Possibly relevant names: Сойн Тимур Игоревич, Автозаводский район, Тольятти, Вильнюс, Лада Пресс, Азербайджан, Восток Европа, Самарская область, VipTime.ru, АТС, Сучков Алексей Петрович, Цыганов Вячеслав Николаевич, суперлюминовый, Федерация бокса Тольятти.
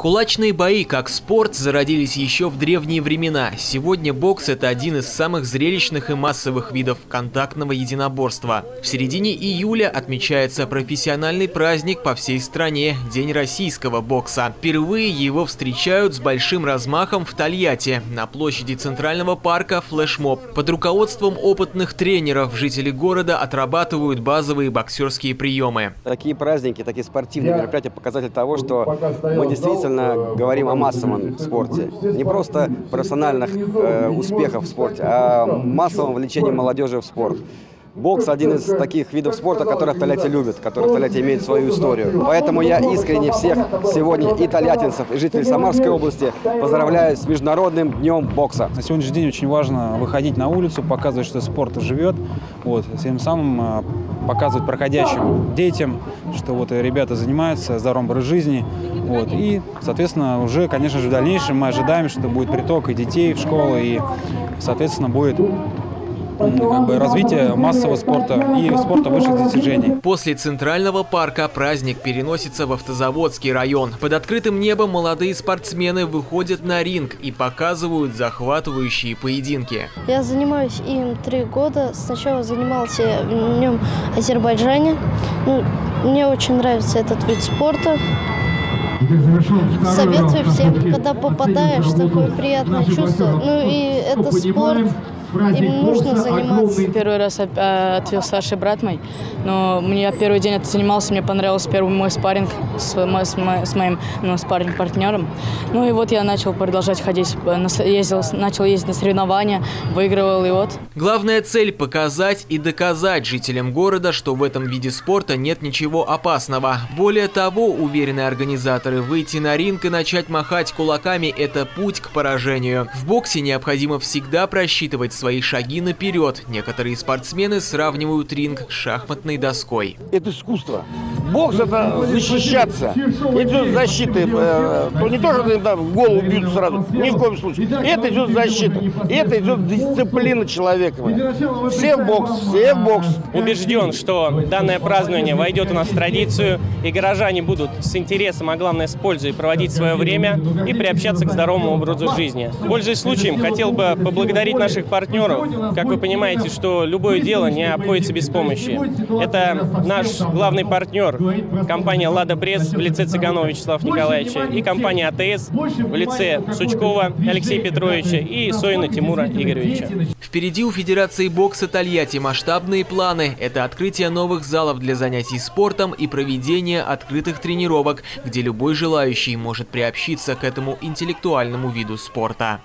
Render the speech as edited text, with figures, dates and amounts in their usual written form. Кулачные бои как спорт зародились еще в древние времена. Сегодня бокс – это один из самых зрелищных и массовых видов контактного единоборства. В середине июля отмечается профессиональный праздник по всей стране – День российского бокса. Впервые его встречают с большим размахом в Тольятти. На площади Центрального парка флешмоб. Под руководством опытных тренеров жители города отрабатывают базовые боксерские приемы. Такие праздники, такие спортивные мероприятия – показатель того, что мы действительно говорим о массовом спорте. Не просто профессиональных успехах в спорте, а массовом вовлечении молодежи в спорт. Бокс – один из таких видов спорта, которых Тольятти любят, которых Тольятти имеет свою историю. Поэтому я искренне всех сегодня, и тольяттинцев, и жителей Самарской области, поздравляю с Международным днем бокса. На сегодняшний день очень важно выходить на улицу, показывать, что спорт живет, тем самым показывать проходящим детям, что ребята занимаются здоровым образом жизни. И, соответственно, уже, конечно же, в дальнейшем мы ожидаем, что будет приток и детей в школы, и, соответственно, будет развитие массового спорта и спорта высших достижений. После Центрального парка праздник переносится в Автозаводский район. Под открытым небом молодые спортсмены выходят на ринг и показывают захватывающие поединки. Я занимаюсь им 3 года. Сначала занимался в нем в Азербайджане. Мне очень нравится этот вид спорта. Советую всем, когда попадаешь, такое приятное чувство. И это спорт. Им нужно заниматься. Первый раз отвел старший брат мой, но я первый день это занимался, мне понравился первый мой спарринг с моим спарринг-партнером. И я начал продолжать ходить, начал ездить на соревнования, выигрывал . Главная цель – показать и доказать жителям города, что в этом виде спорта нет ничего опасного. Более того, уверены организаторы, выйти на ринг и начать махать кулаками – это путь к поражению. В боксе необходимо всегда просчитывать свои шаги наперед. Некоторые спортсмены сравнивают ринг с шахматной доской. Это искусство. Бокс – это защищаться. Идет защита. То не то, что в голову бьют сразу. Ни в коем случае. Это идет защита. Это идет дисциплина человека. Все в бокс. Все в бокс. Убежден, что данное празднование войдет у нас в традицию. И горожане будут с интересом, а главное с пользой, проводить свое время и приобщаться к здоровому образу жизни. Пользуясь случаем, хотел бы поблагодарить наших партнеров. Как вы понимаете, что любое дело не обходится без помощи. Это наш главный партнер. Компания «Лада Пресс» в лице Цыганова Вячеслава Николаевича и компания «АТС» в лице Сучкова Алексея Петровича и Сойна Тимура Игоревича. Впереди у Федерации бокса Тольятти масштабные планы. Это открытие новых залов для занятий спортом и проведение открытых тренировок, где любой желающий может приобщиться к этому интеллектуальному виду спорта.